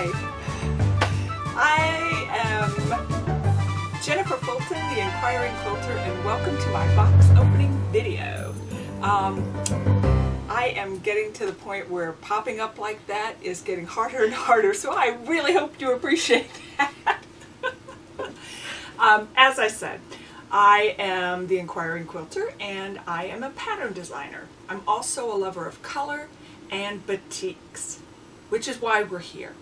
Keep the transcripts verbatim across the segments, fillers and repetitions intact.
Hi, I am Jennifer Fulton, the Inquiring Quilter, and welcome to my box opening video. Um, I am getting to the point where popping up like that is getting harder and harder, so I really hope you appreciate that. um, as I said, I am the Inquiring Quilter and I am a pattern designer. I'm also a lover of color and batiks, which is why we're here.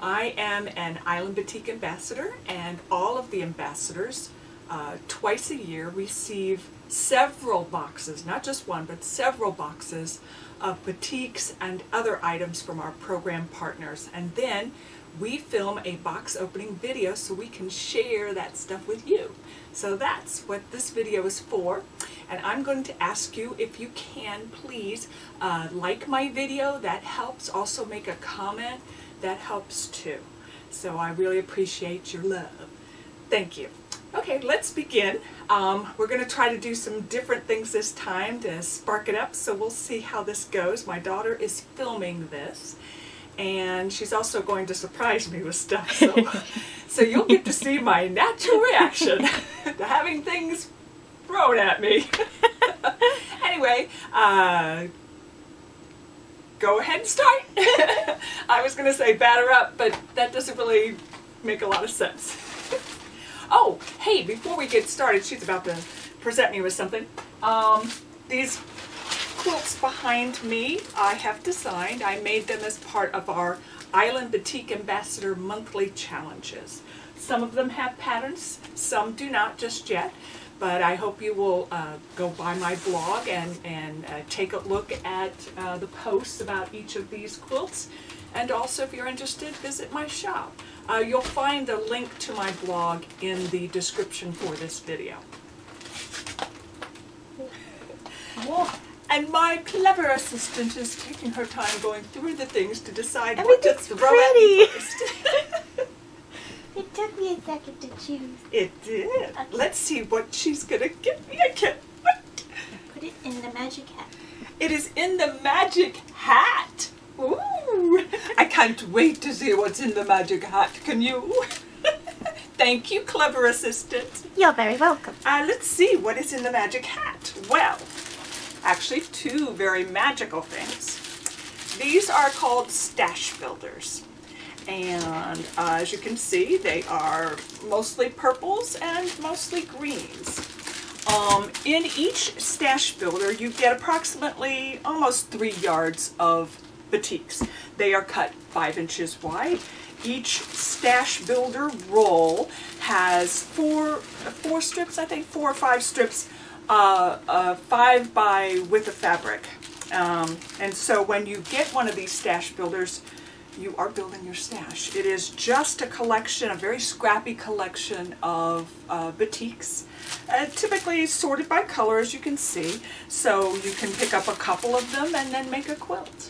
I am an Island Batik Ambassador, and all of the ambassadors uh, twice a year receive several boxes, not just one, but several boxes of batiks and other items from our program partners. And then we film a box opening video so we can share that stuff with you. So that's what this video is for. And I'm going to ask you if you can please uh, like my video. That helps. Also make a comment. That helps too. So I really appreciate your love. Thank you. Okay, let's begin. Um, we're going to try to do some different things this time to spark it up. So we'll see how this goes. My daughter is filming this, and she's also going to surprise me with stuff, so, so you'll get to see my natural reaction to having things thrown at me. Anyway, uh, go ahead and start. I was going to say batter up, but that doesn't really make a lot of sense. Oh, hey, before we get started, she's about to present me with something. Um, these quilts behind me I have designed. I made them as part of our Island Batik Ambassador monthly challenges. Some of them have patterns, some do not just yet, but I hope you will uh, go by my blog and, and uh, take a look at uh, the posts about each of these quilts. And also, if you're interested, visit my shop. Uh, you'll find a link to my blog in the description for this video. Whoa. And my clever assistant is taking her time going through the things to decide what to throw at me first. It took me a second to choose. It did. Okay. Let's see what she's going to give me. I can't wait. Put it in the magic hat. It is in the magic hat. Ooh. I can't wait to see what's in the magic hat. Can you? Thank you, clever assistant. You're very welcome. Uh, let's see what is in the magic hat. Well, actually two very magical things. These are called stash builders, and uh, as you can see, they are mostly purples and mostly greens. Um, in each stash builder you get approximately almost three yards of batiks. They are cut five inches wide. Each stash builder roll has four four strips, I think four or five strips, Uh, uh, five by width of fabric, um, and so when you get one of these stash builders, you are building your stash. It is just a collection, a very scrappy collection of uh, batiks, uh, typically sorted by color, as you can see, so you can pick up a couple of them and then make a quilt,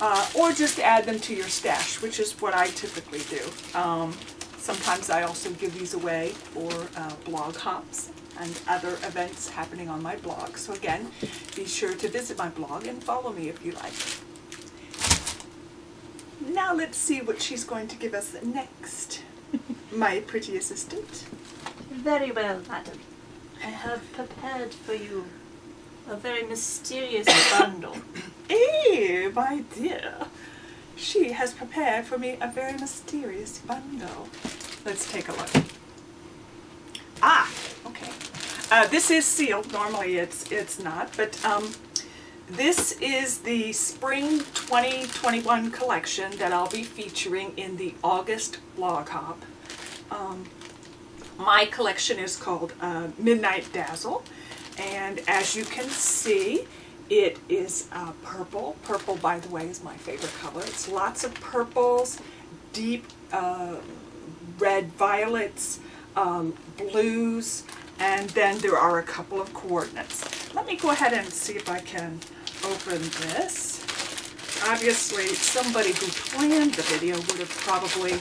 uh, or just add them to your stash, which is what I typically do. Um, sometimes I also give these away for uh, blog hops and other events happening on my blog. So again, be sure to visit my blog and follow me if you like. Now let's see what she's going to give us next. My pretty assistant. Very well, madam. I have prepared for you a very mysterious bundle. Eh, my dear. She has prepared for me a very mysterious bundle. Let's take a look. Ah, okay. Uh, this is sealed. Normally it's it's not, but um, this is the Spring twenty twenty-one collection that I'll be featuring in the August blog hop. Um, my collection is called uh, Midnight Dazzle, and as you can see, it is uh, purple. Purple, by the way, is my favorite color. It's lots of purples, deep uh, red violets, Um, blues, and then there are a couple of coordinates. Let me go ahead and see if I can open this. Obviously, somebody who planned the video would have probably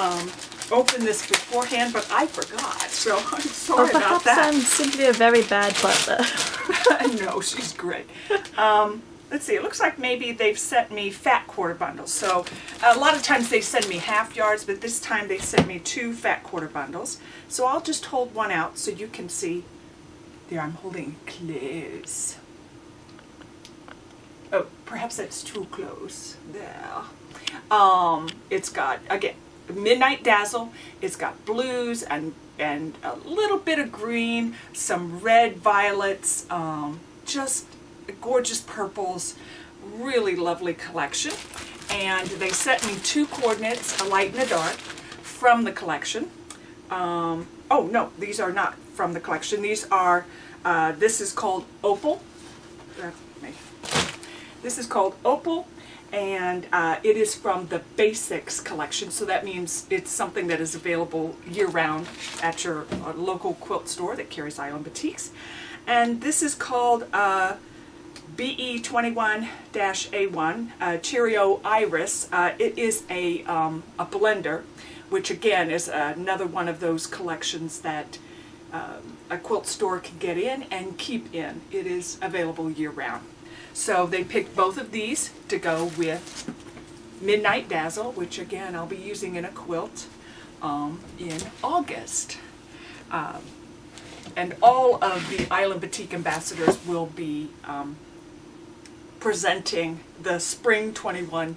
um, opened this beforehand, but I forgot, so I'm sorry oh, about that. Perhaps I'm simply a very bad butler. No, she's great. Um, let's see, it looks like maybe they've sent me fat quarter bundles. So a lot of times they send me half yards, but this time they sent me two fat quarter bundles. So I'll just hold one out so you can see. There, I'm holding close. Oh, perhaps that's too close. There. Um, it's got, again, Midnight Dazzle. It's got blues and and a little bit of green, some red violets, um, just gorgeous purples, really lovely collection. And they sent me two coordinates, a light and a dark, from the collection. Um, oh no, these are not from the collection. These are, uh, this is called Opal. This is called Opal. And uh, it is from the Basics collection, so that means it's something that is available year-round at your uh, local quilt store that carries Island Batiks. And this is called uh, B E twenty-one A one, uh, Cheerio Iris. Uh, it is a, um, a blender, which again is another one of those collections that um, a quilt store can get in and keep in. It is available year-round. So they picked both of these to go with Midnight Dazzle, which again I'll be using in a quilt um, in August. Um, and all of the Island Batik Ambassadors will be um, presenting the Spring twenty-one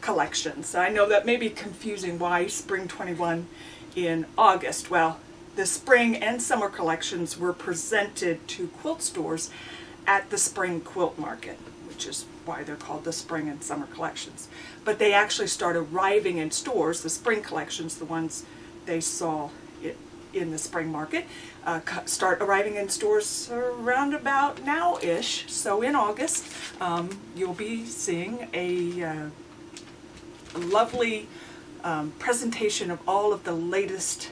collection. So I know that may be confusing, why Spring twenty-one in August? Well, the spring and summer collections were presented to quilt stores at the spring quilt market, which is why they're called the spring and summer collections. But they actually start arriving in stores, the spring collections, the ones they saw it in the spring market, uh, start arriving in stores around about now-ish. So in August, um, you'll be seeing a uh, lovely um, presentation of all of the latest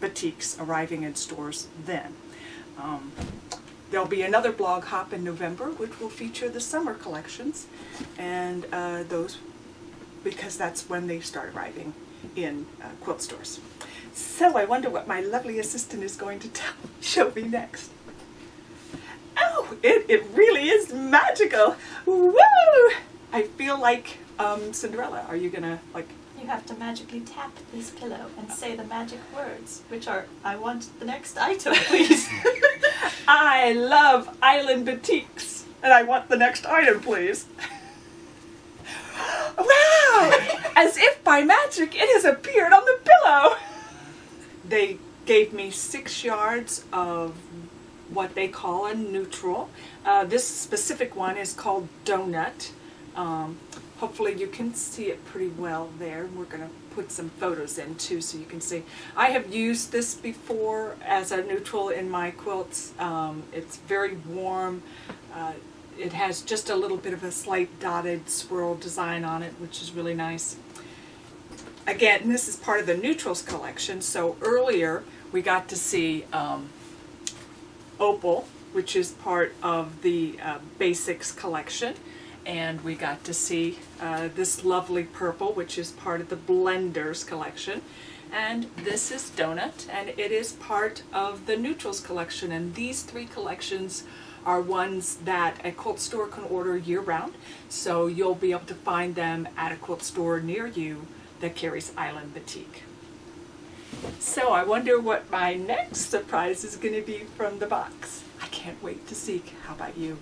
batiks arriving in stores then. Um, There'll be another blog hop in November, which will feature the summer collections, and uh, those, because that's when they start arriving in uh, quilt stores. So I wonder what my lovely assistant is going to tell, show me next. Oh, it, it really is magical. Woo! I feel like um, Cinderella. Are you gonna, like? You have to magically tap this pillow and say the magic words, which are, I want the next item, please. I love Island Batiks, and I want the next item, please. Wow! As if by magic, it has appeared on the pillow! They gave me six yards of what they call a neutral. Uh, this specific one is called Donut. Um, hopefully you can see it pretty well there. We're going to put some photos in too so you can see. I have used this before as a neutral in my quilts. Um, it's very warm. Uh, it has just a little bit of a slight dotted swirl design on it, which is really nice. Again, this is part of the neutrals collection. So earlier we got to see um, Opal, which is part of the uh, Basics collection. And we got to see uh, this lovely purple, which is part of the Blenders collection. And this is Donut, and it is part of the Neutrals collection. And these three collections are ones that a quilt store can order year-round. So you'll be able to find them at a quilt store near you that carries Island Batik. So I wonder what my next surprise is going to be from the box. I can't wait to see. How about you?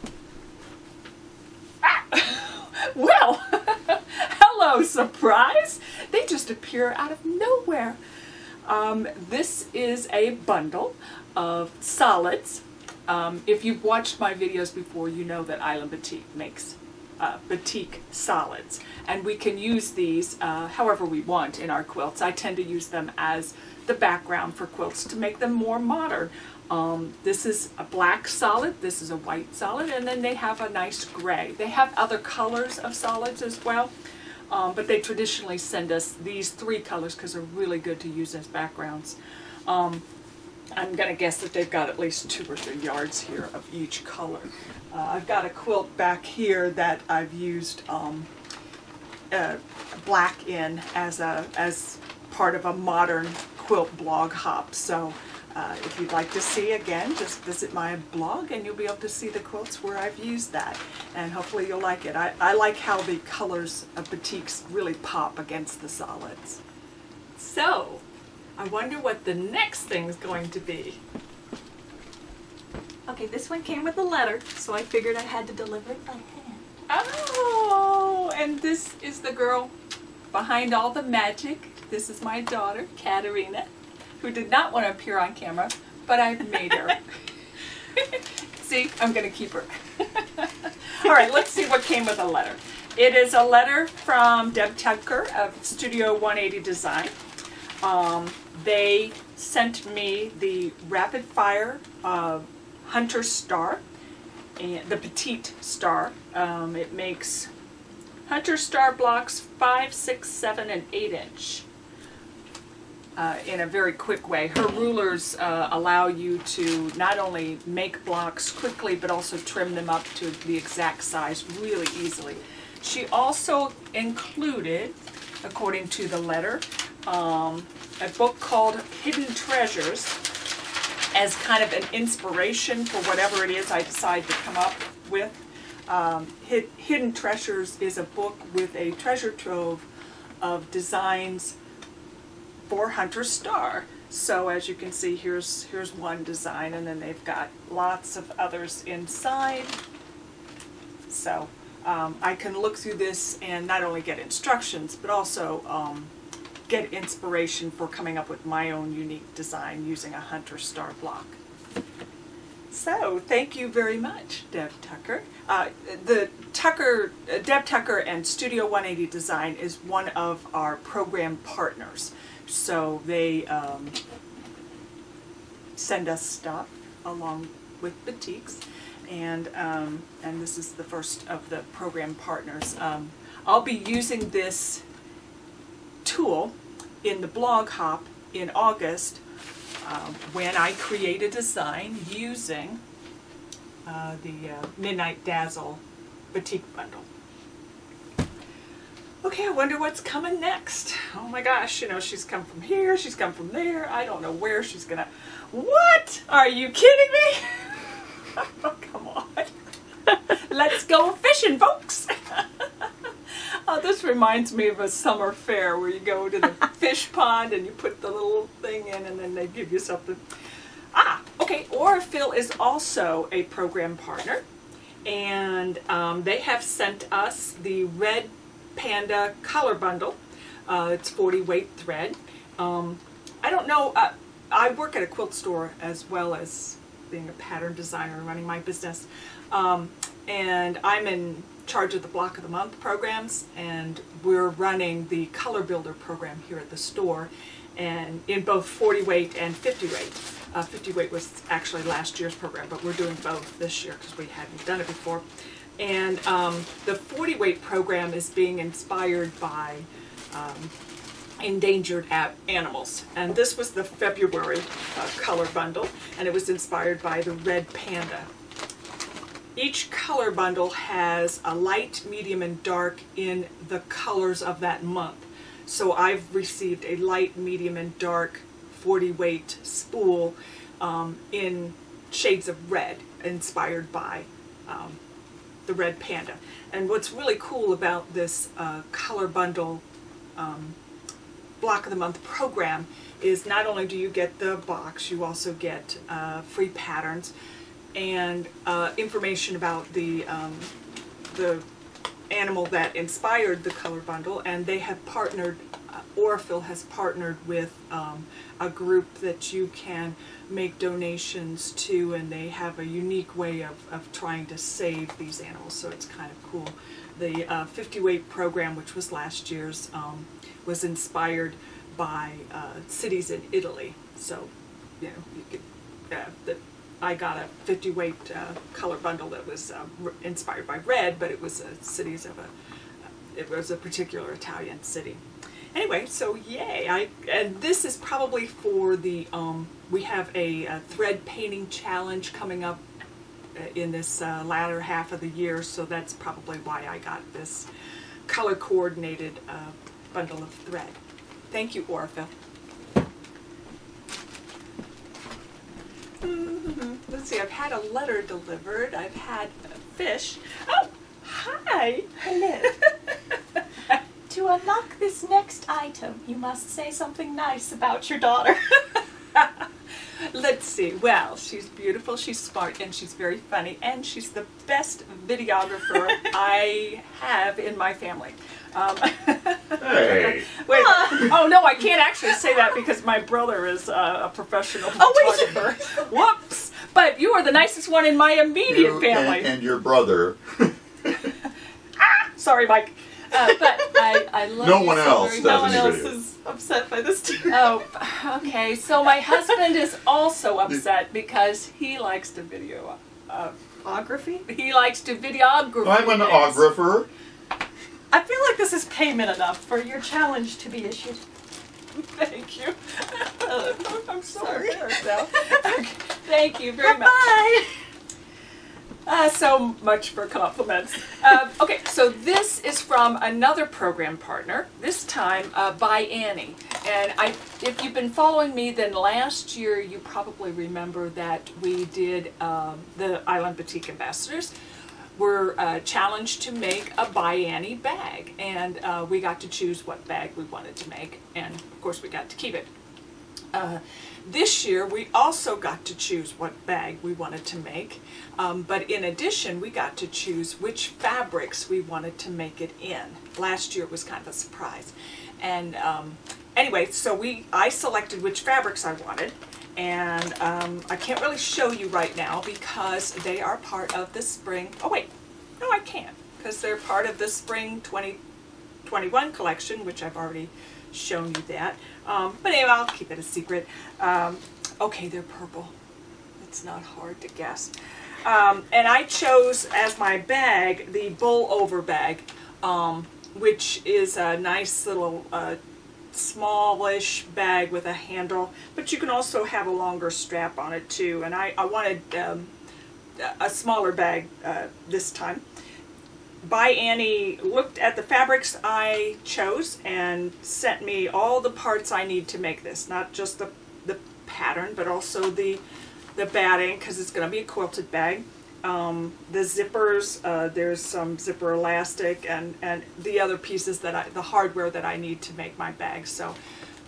Well, hello, surprise! They just appear out of nowhere. Um, this is a bundle of solids. Um, if you've watched my videos before, you know that Island Batik makes uh, batik solids. And we can use these uh, however we want in our quilts. I tend to use them as the background for quilts to make them more modern. Um, this is a black solid, this is a white solid, and then they have a nice gray. They have other colors of solids as well, um, but they traditionally send us these three colors because they're really good to use as backgrounds. Um, I'm going to guess that they've got at least two or three yards here of each color. Uh, I've got a quilt back here that I've used um, uh, black in as, a, as part of a modern quilt blog hop. So Uh, if you'd like to see again, just visit my blog and you'll be able to see the quilts where I've used that, and hopefully you'll like it. I, I like how the colors of batiks really pop against the solids. So, I wonder what the next thing's going to be. Okay, this one came with a letter, so I figured I had to deliver it by hand. Oh, and this is the girl behind all the magic. This is my daughter, Katerina, who did not want to appear on camera, but I've made her. See, I'm going to keep her. All right, let's see what came with a letter. It is a letter from Deb Tucker of Studio one eighty Design. Um, they sent me the rapid fire of Hunter Star, and the petite star. Um, it makes Hunter Star blocks five, six, seven, and eight inch. Uh, in a very quick way. Her rulers uh, allow you to not only make blocks quickly, but also trim them up to the exact size really easily. She also included, according to the letter, um, a book called Hidden Treasures as kind of an inspiration for whatever it is I decide to come up with. Um, Hid- Hidden Treasures is a book with a treasure trove of designs for Hunter Star. So as you can see, here's here's one design, and then they've got lots of others inside. So um, I can look through this and not only get instructions, but also um, get inspiration for coming up with my own unique design using a Hunter Star block. So thank you very much, Deb Tucker. Uh, the Tucker, uh, Deb Tucker and Studio one eighty Design is one of our program partners. So they um, send us stuff along with batiks, and um, and this is the first of the program partners. Um, I'll be using this tool in the blog hop in August uh, when I create a design using uh, the uh, Midnight Dazzle batik bundle. Okay, I wonder what's coming next. Oh my gosh, you know, she's come from here, she's come from there. I don't know where she's gonna... What? Are you kidding me? Oh, come on. Let's go fishing, folks. Oh, this reminds me of a summer fair where you go to the fish pond and you put the little thing in and then they give you something. Ah, okay, Aurifil is also a program partner, and um, they have sent us the Red Panda Color Bundle. Uh, it's forty weight thread. Um, I don't know, uh, I work at a quilt store as well as being a pattern designer and running my business. Um, and I'm in charge of the Block of the Month programs, and we're running the Color Builder program here at the store, and in both forty weight and fifty weight. Uh, fifty weight was actually last year's program, but we're doing both this year because we hadn't done it before. And um, the forty weight program is being inspired by um, endangered animals. And this was the February uh, color bundle, and it was inspired by the red panda. Each color bundle has a light, medium, and dark in the colors of that month. So I've received a light, medium, and dark forty weight spool um, in shades of red, inspired by um, the red panda. And what's really cool about this uh, color bundle um, block of the month program is not only do you get the box, you also get uh, free patterns and uh, information about the um, the animal that inspired the color bundle. And they have partnered, uh, Aurifil has partnered with um, a group that you can make donations to, and they have a unique way of, of trying to save these animals, so it's kind of cool. The uh, fifty weight program, which was last year's, um, was inspired by uh, cities in Italy. So, you know, you could, uh, the, I got a fifty weight uh, color bundle that was uh, inspired by red, but it was uh, cities of a, uh, it was a particular Italian city. Anyway, so yay! I, and this is probably for the, um, we have a, a thread painting challenge coming up in this uh, latter half of the year, so that's probably why I got this color coordinated uh, bundle of thread. Thank you, Aurifil. Let's see, I've had a letter delivered. I've had a fish. Oh, hi. Hello. To unlock this next item, you must say something nice about your daughter. Let's see. Well, she's beautiful, she's smart, and she's very funny, and she's the best videographer I have in my family. Um, hey. Wait. Oh, no, I can't actually say that because my brother is uh, a professional oh, photographer. Wait. Whoops. But you are the nicest one in my immediate you family. And, and your brother. Ah, sorry, Mike. Uh, but I, I love no one so else. No one else video. Is upset by this too. Oh, okay. So my husband is also upset because he likes to video. Uh, Ography? He likes to videography. I'm an ographer. I feel like this is payment enough for your challenge to be issued. Thank you. Uh, I'm sorry. Sorry. Okay. Thank you very much. Bye. Uh, so much for compliments. Uh, okay, so this is from another program partner, this time uh, By Annie. And I, if you've been following me, then last year you probably remember that we did um, the Island Batik Ambassadors were uh, challenged to make a By Annie bag. And uh, we got to choose what bag we wanted to make. And of course we got to keep it. Uh, This year, we also got to choose what bag we wanted to make, um, but in addition, we got to choose which fabrics we wanted to make it in. Last year was kind of a surprise. And um, anyway, so we I selected which fabrics I wanted, and um, I can't really show you right now because they are part of the spring. Oh wait, no I can't, because they're part of the spring twenty twenty-one collection, which I've already shown you that. Um, but anyway, I'll keep it a secret. Um, okay, they're purple. It's not hard to guess. Um, and I chose as my bag the Bull Over bag, um, which is a nice little uh, smallish bag with a handle. But you can also have a longer strap on it too. And I, I wanted um, a smaller bag uh, this time. By Annie looked at the fabrics I chose and sent me all the parts I need to make this, not just the, the pattern, but also the, the batting, because it's going to be a quilted bag. Um, the zippers, uh, there's some zipper elastic, and, and the other pieces that I, the hardware that I need to make my bag. So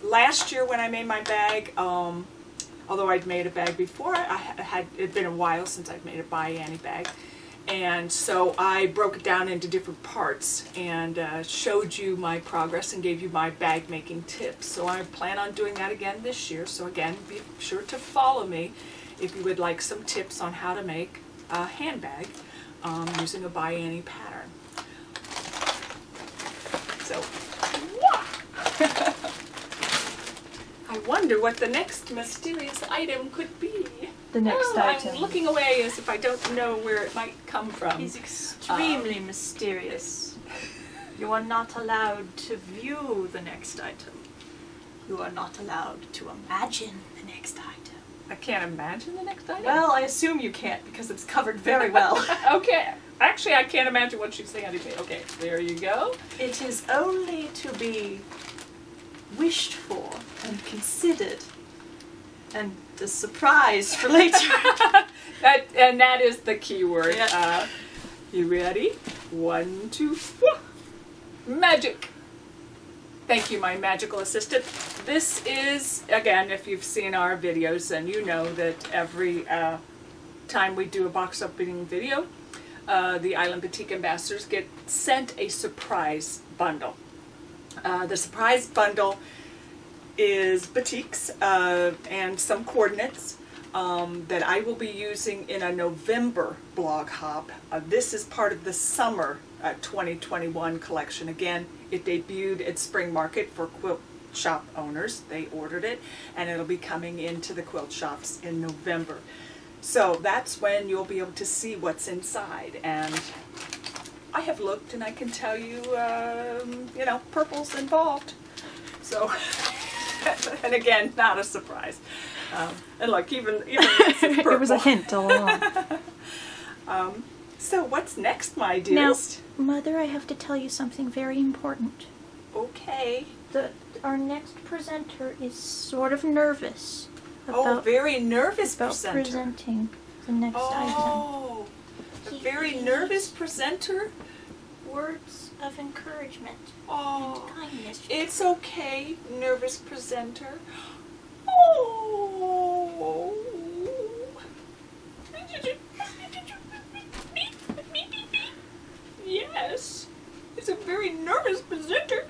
last year when I made my bag, um, although I'd made a bag before, I had, it'd been a while since I'd made a By Annie bag. And so I broke it down into different parts and uh, showed you my progress and gave you my bag making tips. So I plan on doing that again this year. So again, be sure to follow me if you would like some tips on how to make a handbag um, using a By Annie pattern. So, wah! I wonder what the next mysterious item could be. The next oh, item. I'm looking away as if I don't know where it might come from. He's extremely um, mysterious. You are not allowed to view the next item. You are not allowed to imagine the next item. I can't imagine the next item? Well, I assume you can't because it's covered very well. Okay. Actually, I can't imagine what she's saying. Okay, there you go. It is only to be wished for and considered. And the surprise for later. that, and that is the key word. Yeah. Uh, you ready? One, two, four. Magic. Thank you, my magical assistant. This is, again, if you've seen our videos, and you know that every uh, time we do a box opening video, uh, the Island Batik Ambassadors get sent a surprise bundle. Uh, the surprise bundle is batiks uh, and some coordinates um, that I will be using in a November blog hop. Uh, this is part of the summer uh, twenty twenty-one collection. Again, it debuted at Spring Market for quilt shop owners. They ordered it, and it'll be coming into the quilt shops in November. So that's when you'll be able to see what's inside. And I have looked, and I can tell you, um, you know, purple's involved. So. And again, not a surprise. Um, and look, even, even it was a hint all along. um, so what's next, my dearest? Now, Mother, I have to tell you something very important. Okay. The, our next presenter is sort of nervous. About, oh, very nervous about presenter. presenting the next oh, item. Oh, a very he, nervous presenter. Words of encouragement oh, and kindness. It's okay, nervous presenter. Oh. Yes, it's a very nervous presenter.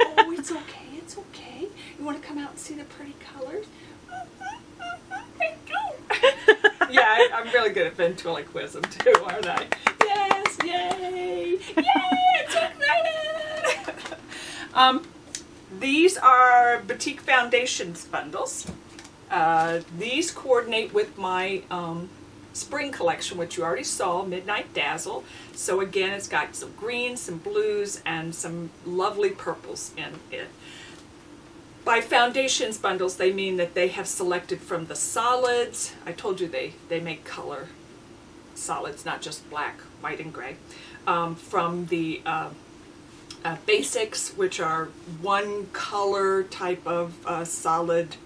Oh, it's okay. It's okay. You want to come out and see the pretty colors? I do. Yeah, I, I'm really good at ventriloquism too, aren't I? Yes, yay! Yay! I'm so excited! um, these are Batik Foundations bundles. Uh, these coordinate with my um, spring collection, which you already saw, Midnight Dazzle. So again, it's got some greens, some blues, and some lovely purples in it. By foundations bundles, they mean that they have selected from the solids. I told you they, they make color solids, not just black, white, and gray. Um, from the uh, uh, basics, which are one color type of uh, solid,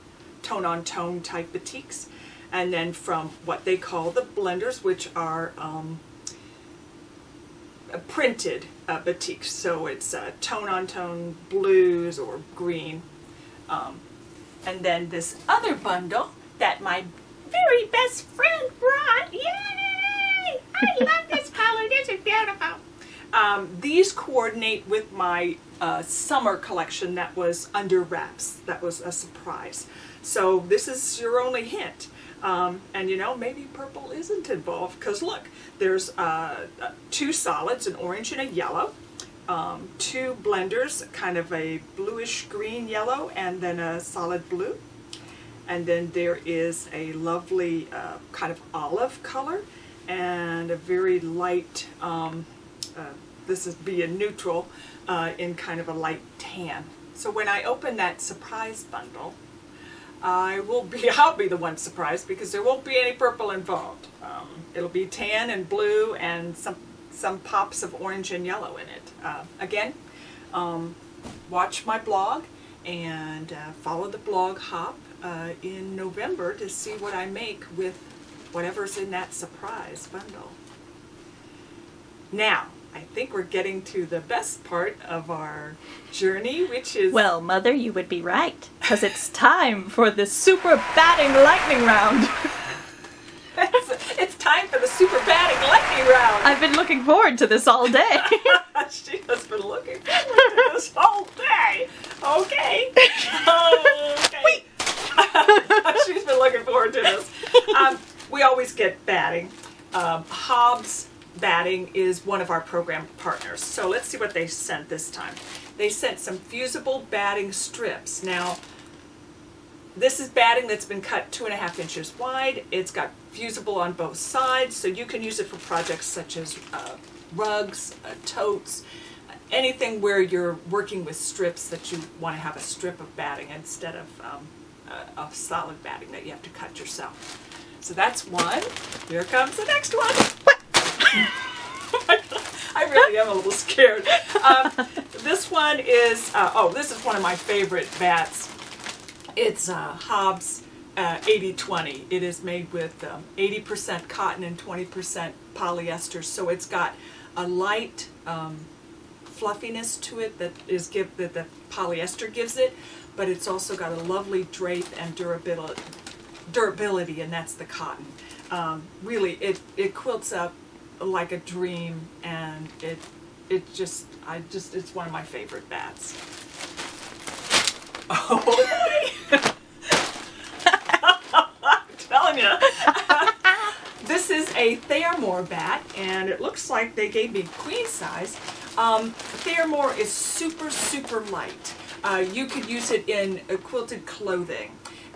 tone-on-tone type batiks. And then from what they call the blenders, which are um, printed uh, batiks. So it's uh, tone-on-tone blues or green. Um, and then this other bundle that my very best friend brought. Yay! I love this color. This is beautiful. Um, these coordinate with my uh, summer collection that was under wraps. That was a surprise. So this is your only hint. Um, and you know, maybe purple isn't involved because look, there's uh, two solids, an orange and a yellow. Um, two blenders, kind of a bluish green yellow and then a solid blue, and then there is a lovely uh, kind of olive color and a very light um, uh, this is be a neutral uh, in kind of a light tan. So when I open that surprise bundle, I will be I'll be the one surprised because there won't be any purple involved. Um, it'll be tan and blue and some some pops of orange and yellow in it. Uh, again, um, watch my blog and uh, follow the blog hop uh, in November to see what I make with whatever's in that surprise bundle. Now, I think we're getting to the best part of our journey, which is... Well, Mother, you would be right, because it's time for the Super Batting Lightning Round. It's time for the Super Batting Lightning Round. I've been looking forward to this all day. She has been looking forward to this all day. Okay. Okay. Wait. She's been looking forward to this. Um, we always get batting. Um, Hobbs Batting is one of our program partners. So let's see what they sent this time. They sent some fusible batting strips. Now, this is batting that's been cut two and a half inches wide. It's got fusible on both sides, so you can use it for projects such as uh, rugs, uh, totes, uh, anything where you're working with strips that you want to have a strip of batting instead of um, uh, of solid batting that you have to cut yourself. So that's one. Here comes the next one. What? I really am a little scared. Um, this one is, uh, oh, this is one of my favorite bats. It's uh, Hobbs uh, eighty twenty. It is made with um, eighty percent cotton and twenty percent polyester, so it's got a light um, fluffiness to it that is give that the polyester gives it, but it's also got a lovely drape and durability, durability, and that's the cotton. Um, really, it it quilts up like a dream, and it it just I just it's one of my favorite bats. Oh boy! I'm telling you. This is a Thermore bat, and it looks like they gave me queen size. Um, Thermore is super, super light. Uh, you could use it in uh, quilted clothing.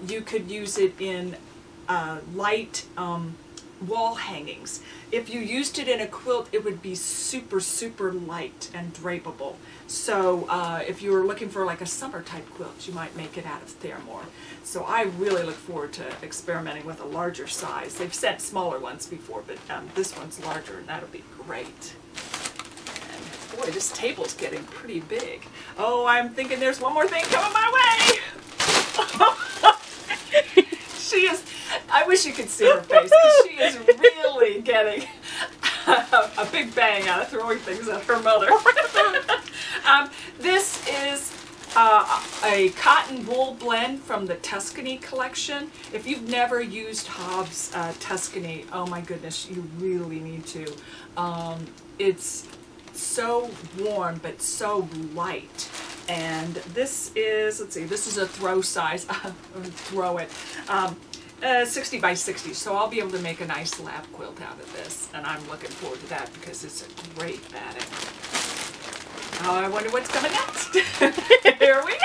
You could use it in uh, light um, wall hangings. If you used it in a quilt, it would be super, super light and drapeable. So uh, if you were looking for like a summer type quilt, you might make it out of Thermore. So I really look forward to experimenting with a larger size. They've sent smaller ones before, but um, this one's larger, and that'll be great. And boy, this table's getting pretty big. Oh, I'm thinking there's one more thing coming my way. She is, I wish you could see her face, because she is really getting a, a big bang out of throwing things at her mother. um, this is uh, a cotton wool blend from the Tuscany collection. If you've never used Hobbs uh, Tuscany, oh my goodness, you really need to. Um, it's so warm, but so light. And this is, let's see, this is a throw size, throw it, um, uh, sixty by sixty. So I'll be able to make a nice lap quilt out of this. And I'm looking forward to that because it's a great batting. Oh, I wonder what's coming next. Here we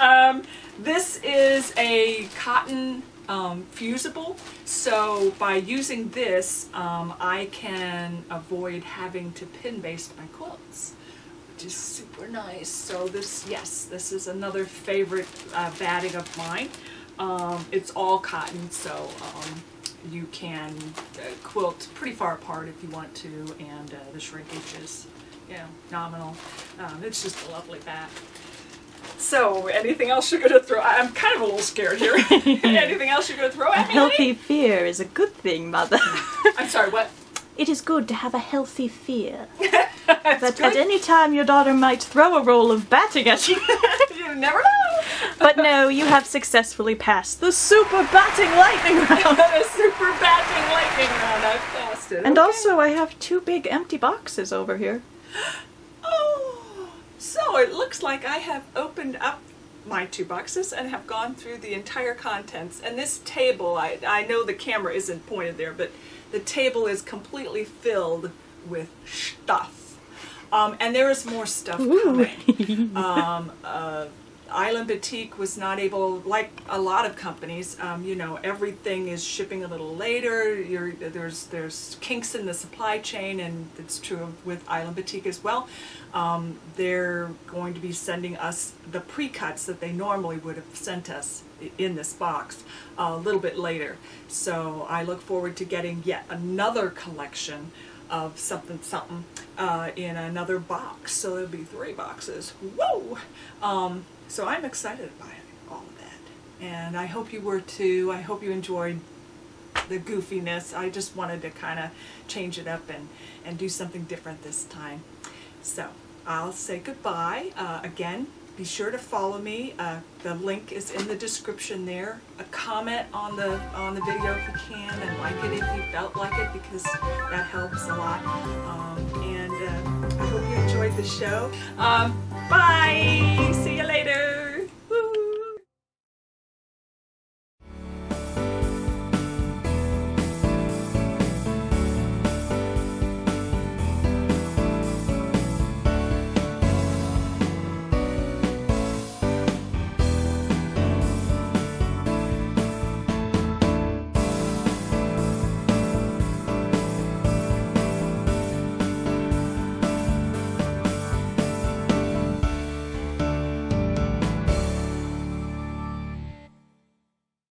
go. um, this is a cotton um, fusible. So by using this, um, I can avoid having to pin baste my quilts, which is super nice. So this, yes, this is another favorite uh, batting of mine. Um, it's all cotton, so um, you can uh, quilt pretty far apart if you want to, and uh, the shrinkage is, you know, nominal. Um, it's just a lovely bat. So, anything else you're going to throw? I'm kind of a little scared here. Anything else you're going to throw at me? A healthy fear is a good thing, Mother. I'm sorry, what? It is good to have a healthy fear. But good. At any time your daughter might throw a roll of batting at you. You never know. But no, you have successfully passed the super batting lightning round. The super batting lightning round, I've passed it. And okay. Also I have two big empty boxes over here. So it looks like I have opened up my two boxes and have gone through the entire contents. And this table, I, I know the camera isn't pointed there, but the table is completely filled with stuff. Um, and there is more stuff coming. um, uh, Island Batik was not able, like a lot of companies, um, you know, everything is shipping a little later. You're, there's there's kinks in the supply chain, and it's true with Island Batik as well. Um, they're going to be sending us the pre-cuts that they normally would have sent us in this box uh, a little bit later. So I look forward to getting yet another collection of something something uh, in another box. So there'll be three boxes. Whoa! Um, So I'm excited by all of that, and I hope you were too. I hope you enjoyed the goofiness. I just wanted to kind of change it up and, and do something different this time. So I'll say goodbye. Uh, again, be sure to follow me. Uh, the link is in the description there. A comment on the, on the video if you can, and like it if you felt like it, because that helps a lot. Um, and uh, I hope you enjoyed the show. Um, bye! See you.